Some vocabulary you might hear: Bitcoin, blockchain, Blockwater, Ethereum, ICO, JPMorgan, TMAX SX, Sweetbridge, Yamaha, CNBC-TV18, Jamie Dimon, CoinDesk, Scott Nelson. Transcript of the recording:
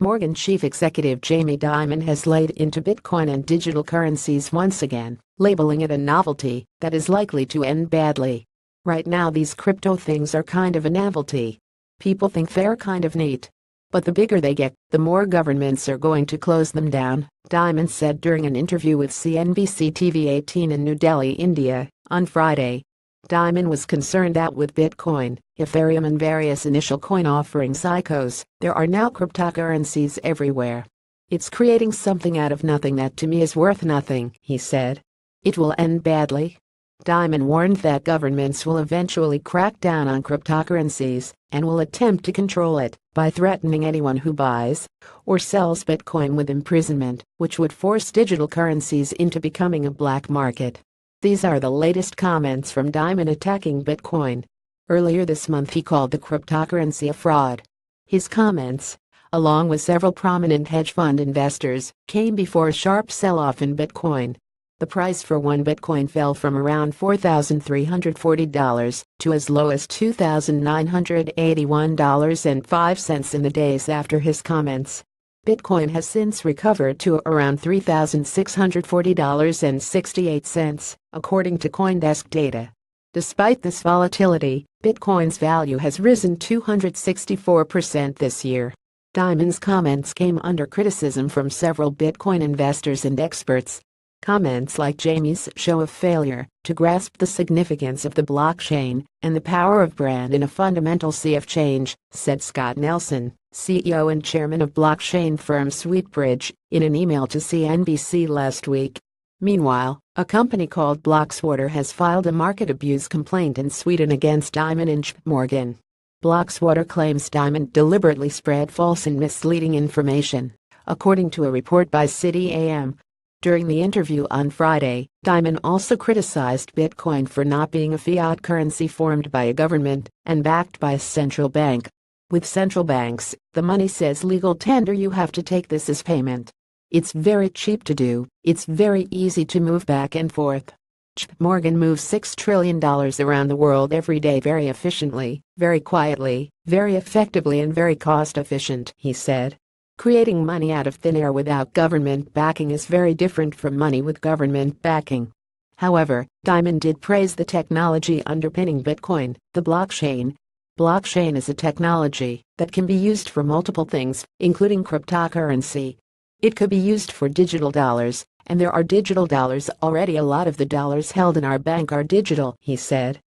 JPMorgan chief executive Jamie Dimon has laid into Bitcoin and digital currencies once again, labeling it a novelty that is likely to end badly. Right now these crypto things are kind of a novelty. People think they're kind of neat. But the bigger they get, the more governments are going to close them down, Dimon said during an interview with CNBC-TV18 in New Delhi, India, on Friday. Dimon was concerned that with Bitcoin, Ethereum and various initial coin offerings ICOs, there are now cryptocurrencies everywhere. It's creating something out of nothing that to me is worth nothing, he said. It will end badly. Dimon warned that governments will eventually crack down on cryptocurrencies and will attempt to control it by threatening anyone who buys or sells Bitcoin with imprisonment, which would force digital currencies into becoming a black market. These are the latest comments from Dimon attacking Bitcoin. Earlier this month he called the cryptocurrency a fraud. His comments, along with several prominent hedge fund investors, came before a sharp sell-off in Bitcoin. The price for one Bitcoin fell from around $4,340 to as low as $2,981.05 in the days after his comments. Bitcoin has since recovered to around $3,640.68, according to CoinDesk data. Despite this volatility, Bitcoin's value has risen 264% this year. Dimon's comments came under criticism from several Bitcoin investors and experts. Comments like Jamie's show a failure to grasp the significance of the blockchain and the power of brand in a fundamental sea of change, said Scott Nelson, CEO and chairman of blockchain firm Sweetbridge, in an email to CNBC last week. Meanwhile, a company called Blockwater has filed a market abuse complaint in Sweden against Dimon and JPMorgan. Blockwater claims Dimon deliberately spread false and misleading information, according to a report by City AM. During the interview on Friday, Dimon also criticized Bitcoin for not being a fiat currency formed by a government and backed by a central bank. With central banks, the money says legal tender, you have to take this as payment. It's very cheap to do, it's very easy to move back and forth. JPMorgan moves $6 trillion around the world every day very efficiently, very quietly, very effectively and very cost efficient, he said. Creating money out of thin air without government backing is very different from money with government backing. However, Dimon did praise the technology underpinning Bitcoin, the blockchain. Blockchain is a technology that can be used for multiple things, including cryptocurrency. It could be used for digital dollars, and there are digital dollars already. A lot of the dollars held in our bank are digital, he said.